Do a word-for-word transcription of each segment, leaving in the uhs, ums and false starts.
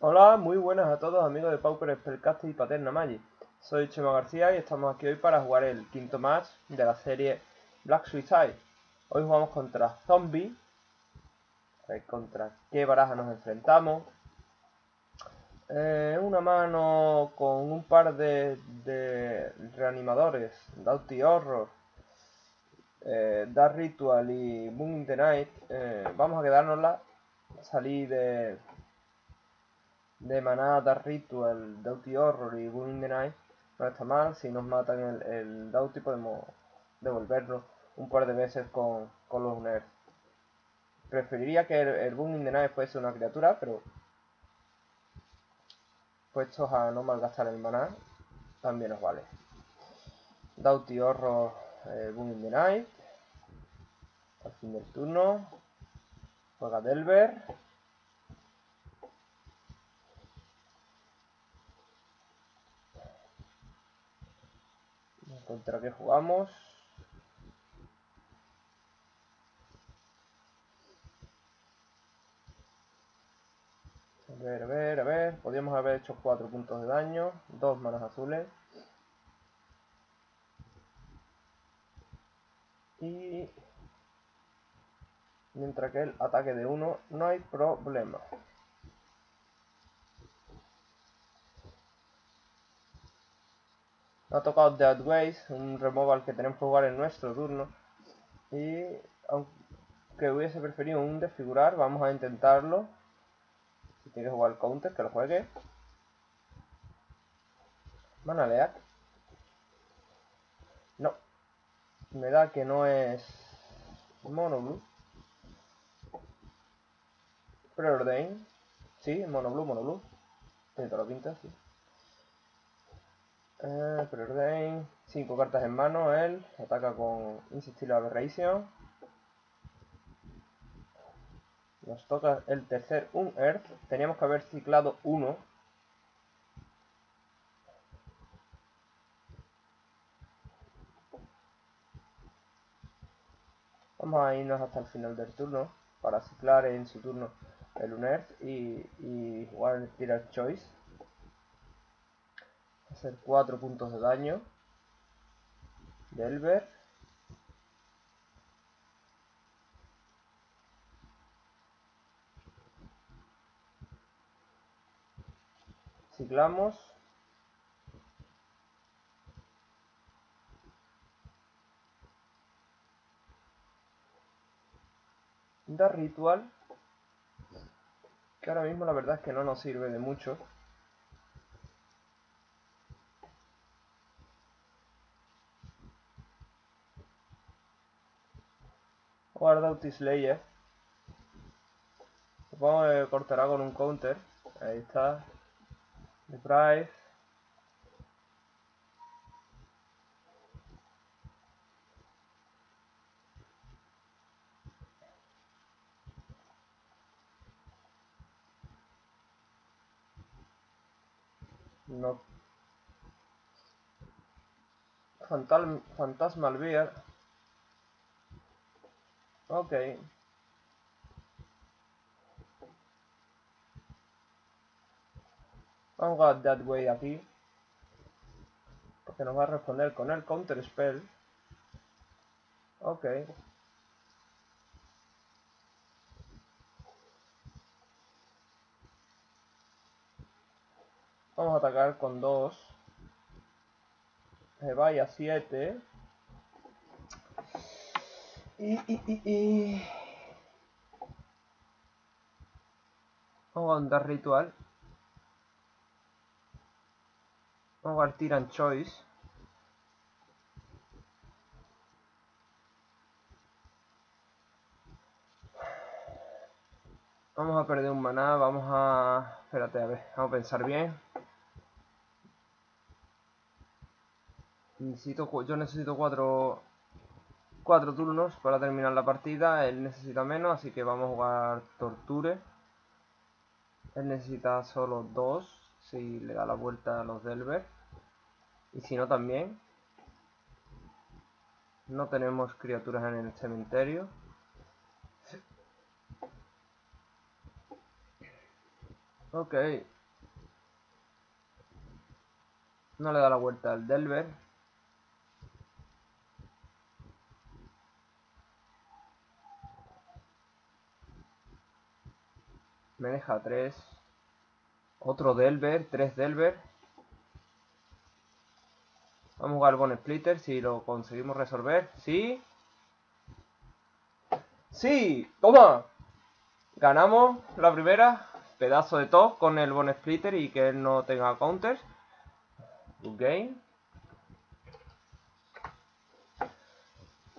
Hola, muy buenas a todos amigos de Pauper Spellcast y Paterna Magic. Soy Chema García y estamos aquí hoy para jugar el quinto match de la serie Black Suicide. Hoy jugamos contra Zombie. A ver contra qué baraja nos enfrentamos. Eh, una mano con un par de, de reanimadores, Doughty Horror, eh, Dark Ritual y Moon in The Night. Eh, vamos a quedárnosla. Salí de... de maná, Dark Ritual, Doughty Horror y Booming the Night. No está mal, si nos matan el, el Doughty podemos devolverlo un par de veces con, con los Unearth. Preferiría que el, el Booming the Night fuese una criatura, pero puestos a no malgastar el maná, también nos vale. Doughty Horror, eh, Booming the Night. Al fin del turno juega Delver. Contra que jugamos. A ver, a ver, a ver. Podríamos haber hecho cuatro puntos de daño. Dos manas azules. Y mientras que el ataque de uno, no hay problema. Ha tocado Dead Ways, un removal que tenemos que jugar en nuestro turno. Y aunque hubiese preferido un desfigurar, vamos a intentarlo. Si tiene que jugar el counter, que lo juegue. Van a leer. No. Me da que no es Monoblue. Preordain. Sí, Monoblue, Monoblue. Tiene toda la pinta, sí. Eh, Preordain, cinco cartas en mano, él ataca con Insistir Aberration. Nos toca el tercer Unearth, teníamos que haber ciclado uno. Vamos a irnos hasta el final del turno para ciclar en su turno el Unearth y, y jugar el Tiran Choice. Hacer cuatro puntos de daño. Delver. Ciclamos. Da ritual. Que ahora mismo la verdad es que no nos sirve de mucho. Jugar Doubt's Layer. Supongo que cortará con un counter. Ahí está. Deprive. No. Fantal Fantasma al Bear. Ok. Vamos a jugar That Way aquí. Porque nos va a responder con el Counter Spell. Ok. Vamos a atacar con dos. Se vaya siete. Y, y, y, y... Vamos a andar ritual. Vamos a Tiran Choice. Vamos a perder un maná, vamos a... Espérate, a ver, vamos a pensar bien. Necesito, yo necesito cuatro... cuatro turnos para terminar la partida, él necesita menos, así que vamos a jugar Torture. Él necesita solo dos, si le da la vuelta a los Delver. Y si no también. No tenemos criaturas en el cementerio. Ok. No le da la vuelta al Delver. Me deja tres. Otro Delver, tres Delver. Vamos a jugar Bonesplitter, si lo conseguimos resolver. ¡Sí! ¡Sí! ¡Toma! Ganamos la primera. Pedazo de top con el Bonesplitter y que él no tenga counters. Good game.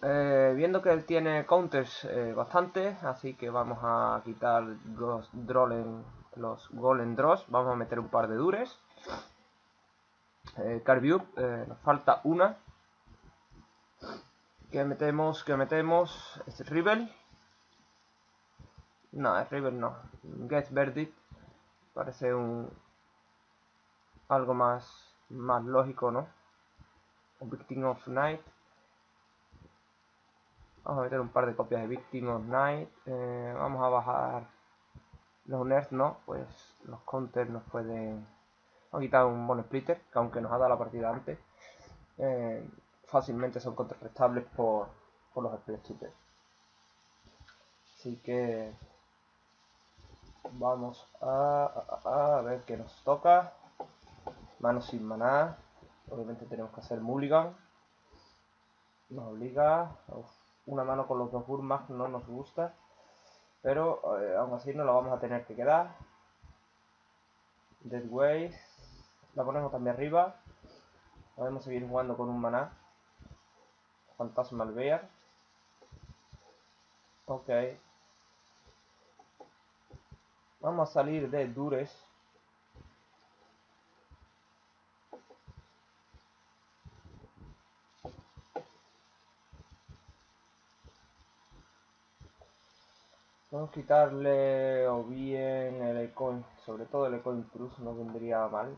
Eh, viendo que él tiene counters eh, bastante, así que vamos a quitar los, drolen, los golem draws. Vamos a meter un par de dures. Eh, Carview, eh, nos falta una. ¿Qué metemos? ¿Qué metemos? ¿Este es Rebel? No, es Rebel no. Gurmag Verdict. Parece un... algo más... más lógico, ¿no? Victim of Night. Vamos a meter un par de copias de Victim of Night. Eh, vamos a bajar... los Unearth, ¿no? Pues los counters nos pueden... Vamos a quitar un Bonesplitter, que aunque nos ha dado la partida antes, eh, fácilmente son contrarrestables por, por los Spirit Choice. Así que vamos a, a, a ver qué nos toca. Manos sin maná. Obviamente tenemos que hacer mulligan. Nos obliga. Uf, una mano con los dos Gurmag no nos gusta. Pero eh, aún así nos la vamos a tener que quedar. Dead Ways. La ponemos también arriba. Podemos seguir jugando con un maná. Fantasma Alvear. Ok. Vamos a salir de Duress. Vamos a quitarle o bien el Echoing, sobre todo el Echoing Truth no vendría mal.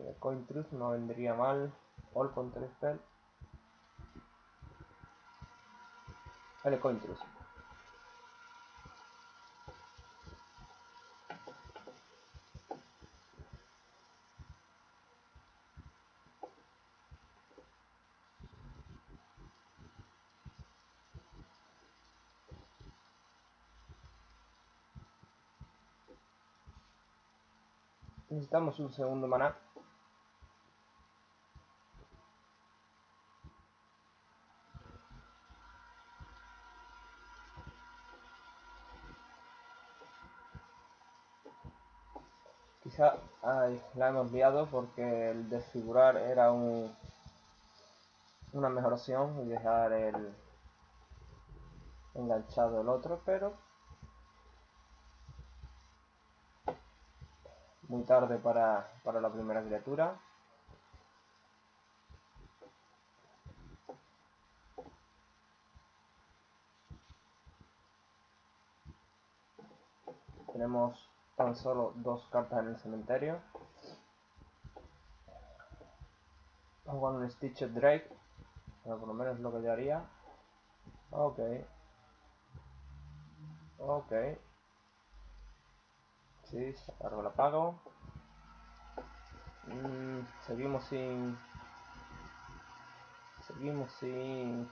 El Echoing Truth no vendría mal. All Counterspell. El Echoing Truth. Necesitamos un segundo maná. Quizá ay, la hemos liado porque el desfigurar era un, una mejor opción y dejar el enganchado el otro, pero... muy tarde para, para la primera criatura. Tenemos tan solo dos cartas en el cementerio. Vamos a jugar un Stitched Drake. Pero por lo menos es lo que yo haría. Ok. Ok. Sí, sacarlo la apago. Mm, seguimos sin... Seguimos sin...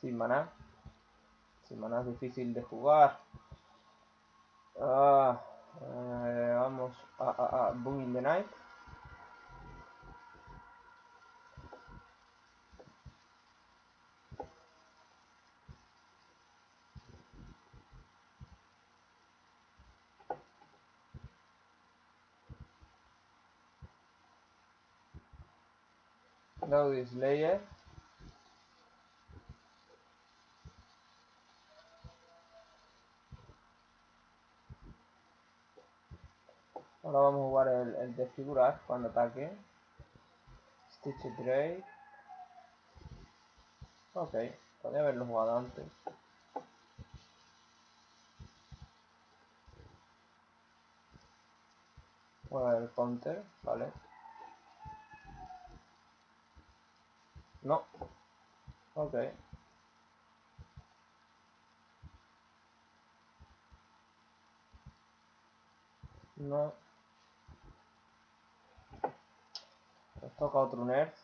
Sin maná. Sin maná es difícil de jugar. Ah, eh, vamos a, a, a Booming the Night. Doubt's Layer. Ahora vamos a jugar el, el desfigurar cuando ataque. Stitched Drake. Ok, podría haberlo jugado antes. Bueno, el counter, vale. No. Ok. No. Nos toca otro Unearth.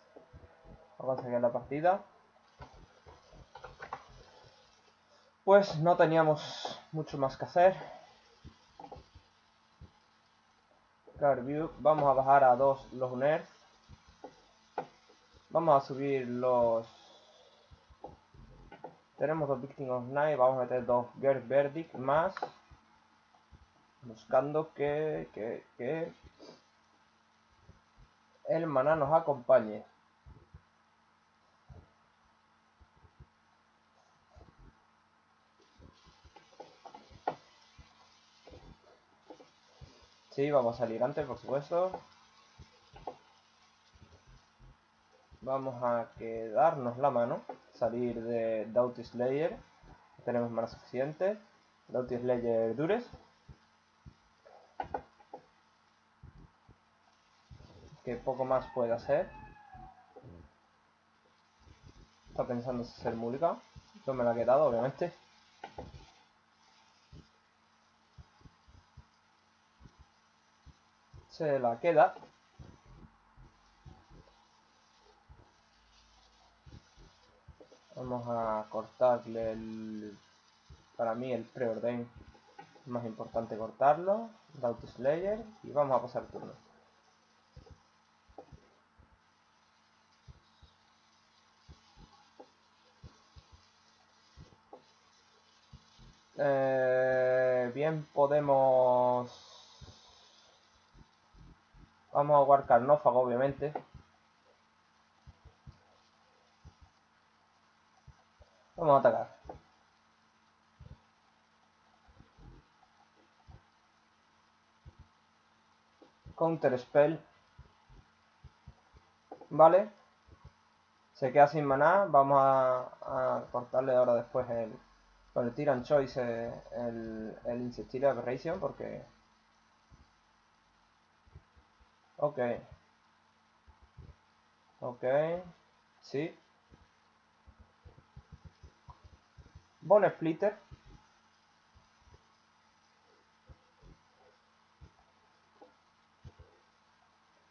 Vamos a sacar la partida. Pues no teníamos mucho más que hacer. Carview. Vamos a bajar a dos los Unearth. Vamos a subir los... Tenemos dos Victim of Night. Vamos a meter dos Gurmag Verdict más... Buscando que, que, que el maná nos acompañe. Sí, vamos a salir antes, por supuesto. Vamos a quedarnos la mano. Salir de Doubt's Layer. Tenemos mana suficiente. Doubt's Layer Duress. Que poco más puede hacer. Está pensando si hacer Mulligan. Yo me la he quedado, obviamente. Se la queda. Vamos a cortarle el... Para mí el Preordain es más importante cortarlo. Doubt Slayer. Y vamos a pasar turno. Eh, bien, podemos... Vamos a jugar carnófago, obviamente. Vamos a atacar. Counterspell. Vale. Se queda sin maná. Vamos a, a cortarle ahora después el... Con el Tiran Choice el, el Insectile Aberration porque... Ok. Ok. Sí. Bonesplitter.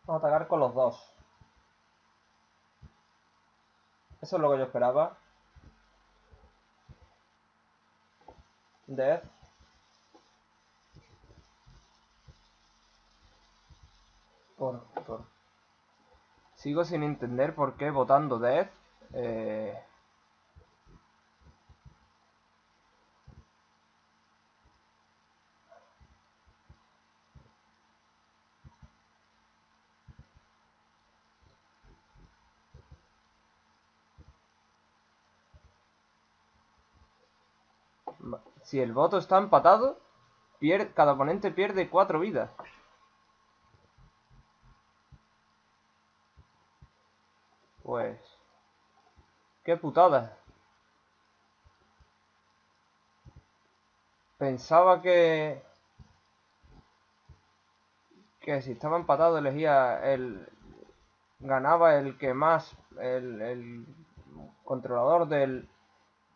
Vamos a atacar con los dos. Eso es lo que yo esperaba. Death. Por, por. Sigo sin entender por qué votando Death eh... Si el voto está empatado, pierde, cada oponente pierde cuatro vidas. Pues... ¡Qué putada! Pensaba que... Que si estaba empatado elegía el... Ganaba el que más... El, el controlador del...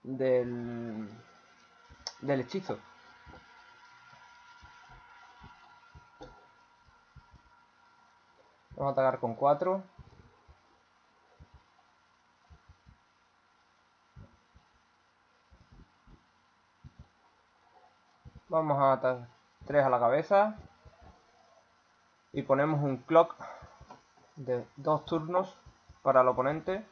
Del... del hechizo. Vamos a atacar con cuatro. Vamos a atar tres a la cabeza. Y ponemos un clock de dos turnos para el oponente.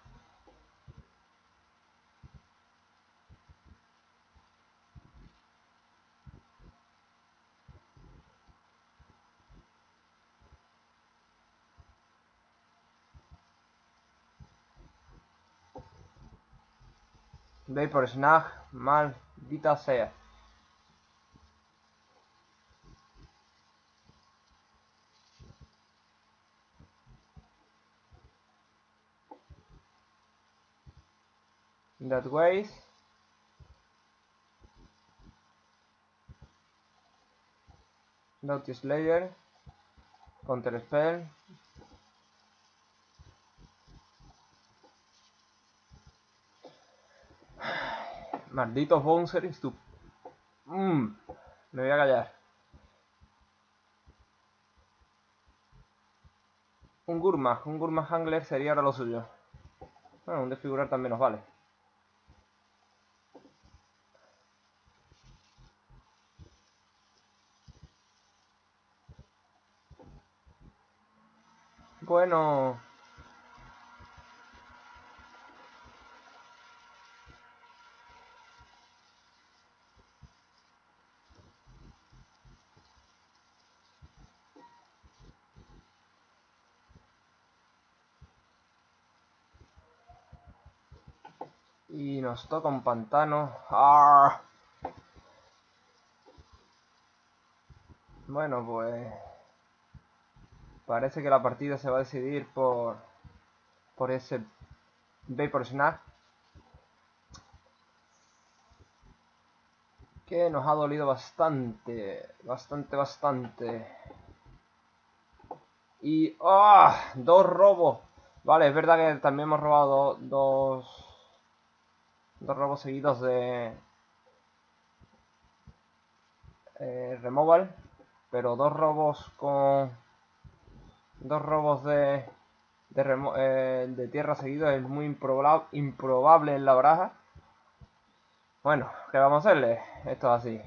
Vapor Snag, maldita sea. Dead Ways. Doughty Slayer. Counterspell. Malditos bouncers, tú. Mm, me voy a callar. Un Gurmag, un Gurmag Angler sería ahora lo suyo. Bueno, un desfigurar también nos vale. Bueno... Y nos toca un pantano. ¡Arr! Bueno, pues... parece que la partida se va a decidir por... por ese... Vapor Snag. Que nos ha dolido bastante. Bastante, bastante. Y... ¡ah! ¡Oh! Dos robos. Vale, es verdad que también hemos robado dos... dos robos seguidos de eh, removal, pero dos robos con dos robos de de, remo eh, de tierra seguidos es muy improba improbable en la baraja. Bueno, ¿qué vamos a hacerle? Esto es así.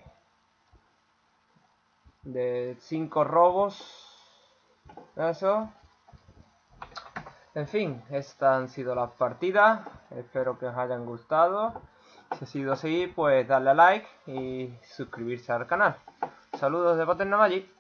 De cinco robos, eso. En fin, estas han sido las partidas, espero que os hayan gustado. Si ha sido así, pues darle a like y suscribirse al canal. Saludos de Paterna Magic.